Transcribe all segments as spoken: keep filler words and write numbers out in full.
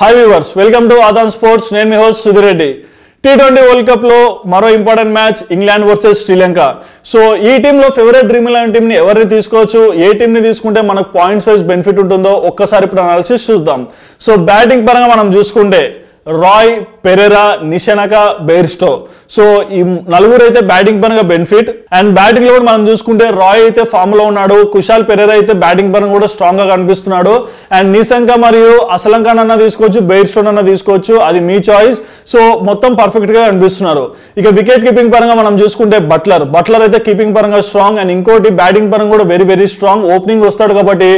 High viewers, welcome to Aadan sports. నేను మీ host Sudhi Reddy. T twenty world cup లో మరో important match England versus Sri Lanka. So ఈ టీంలో ఫేవరెట్ డ్రీమ్ ఎలెవన్ టీం ని ఎవరిని తీసుకోవచ్చు, ఏ టీం ని తీసుకుంటే మనకు పాయింట్స్ వైజ్ బెనిఫిట్ ఉంటుందో ఒక్కసారి ఇప్పుడు అనాలిసిస్ చూద్దాం. సో బ్యాటింగ్ పరంగా మనం చూసుకుంటే Roy, Perera, Nissanka, Bairstow. So ఈ నలుగురు అయితే బ్యాటింగ్ పరంగా బెనిఫిట్. అండ్ బ్యాటింగ్ లో కూడా మనం చూసుకుంటే రాయ్ అయితే ఫామ్ లో ఉన్నాడు, కుశాల్ పెరెరా అయితే బ్యాటింగ్ పరంగా కూడా స్ట్రాంగ్ గా కనిపిస్తున్నాడు. అండ్ నిషంక మరియు అసలంకానన్నా తీసుకోవచ్చు, బెయిర్స్టోనన్నా తీసుకోవచ్చు, అది మీ చాయిస్. సో మొత్తం పర్ఫెక్ట్ గా కనిపిస్తున్నారు. ఇక వికెట్ కీపింగ్ పరంగా మనం చూసుకుంటే బట్లర్ బట్లర్ అయితే కీపింగ్ పరంగా స్ట్రాంగ్. అండ్ ఇంకోటి బ్యాటింగ్ పరంగా కూడా వెరీ వెరీ స్ట్రాంగ్. ఓపెనింగ్ వస్తాడు కాబట్టి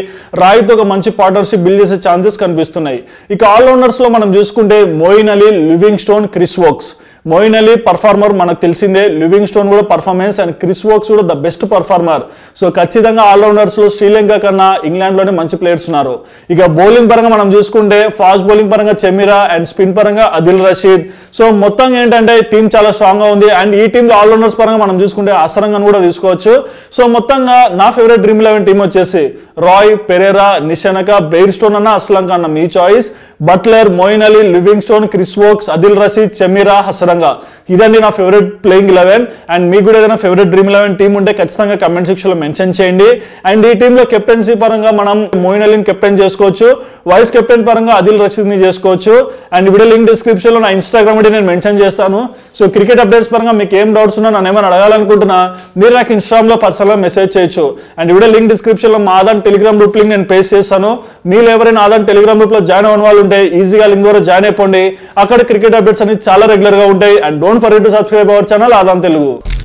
రాయ్ తో ఒక మంచి పార్ట్నర్షిప్ బిల్డ్ చేసే ఛాన్సెస్ కనిపిస్తున్నాయి. ఇక ఆల్రౌండర్స్ లో మనం చూసుకుంటే Moeen Ali, Livingstone, Chris Woakes. Moeen Ali performer మనకు తెలిసిందే, లివింగ్స్టోన్ కూడా పర్ఫార్మెన్స్, అండ్ క్రిస్ వోక్స్ కూడా ద బెస్ట్ పర్ఫార్మర్. సో ఖచ్చితంగా ఆల్రౌండర్స్ లో శ్రీలంక కన్నా ఇంగ్లాండ్ లోనే మంచి ప్లేయర్స్ ఉన్నారు. ఇక బౌలింగ్ పరంగా మనం చూసుకుంటే ఫాస్ట్ బౌలింగ్ పరంగా చమీరా అండ్ స్పిన్ పరంగా అదిల్ రషీద్. సో మొత్తం ఏంటంటే టీం చాలా స్ట్రాంగ్ గా ఉంది. అండ్ ఈ టీంలో ఆల్రౌండర్స్ పరంగా మనం చూసుకుంటే హసరంగను కూడా తీసుకోవచ్చు. సో మొత్తంగా నా ఫేవరెట్ డ్రీమ్ ఎలెవన్ టీం వచ్చేసి రాయ్, పెరెరా, నిషనక, బెయిర్స్టోన్ అన్న అసలంక అన్న మీ choice. Buttler, Moeen Ali, Livingstone, Chris Woakes, Adil Rashid, Chameera, Hasaranga. ఇదండి నా ఫేవరెట్ ప్లేయింగ్ ఎలెవన్. అండ్ మీకు కూడా ఏదైనా ఫేవరెట్ డ్రీమ్ ఎలెవన్ టీం ఉంటే ఖచ్చితంగా కమెంట్ సెక్షన్ లో మెన్షన్ చేయండి. అండ్ ఈ టీంలో కెప్టెన్సీ పరంగా మనం మోయిన్ అలీని కెప్టెన్ చేసుకోవచ్చు, వైస్ కెప్టెన్ పరంగా అదిల్ రషీద్ ని చేసుకోవచ్చు. అండ్ వీడియో లింక్ డిస్క్రిప్షన్ లో నా ఇన్స్టాగ్రామ్ ఐడి నేను మెన్షన్ చేస్తాను. సో క్రికెట్ అప్డేట్స్ పరంగా మీకు ఏం డౌట్స్ ఉన్నా, నన్ను ఏమైనా అడగాలనుకుంటున్నా మీరు నాకు ఇన్స్టాగ్రామ్ లో పర్సనల్ గా మెసేజ్ చేయొచ్చు. అండ్ వీడియో లింక్ డిస్క్రిప్షన్ లో మా ఆదాన్ టెలిగ్రామ్ గ్రూప్ లింక్ నేను పేస్ట్ చేస్తాను. మీరు ఎవరైనా ఆదాన్ టెలిగ్రామ్ గ్రూప్ లో జాయిన్ అవ్వని వాళ్ళు ఉంటే ఈజీగా లింక్ ద్వారా జాయిన్ అయిపోండి. అక్కడ క్రికెట్ అప్డేట్స్ అనేది చాలా రెగ్యులర్ గా ఉంటాయి. And don't forget to subscribe our channel Aadan Telugu.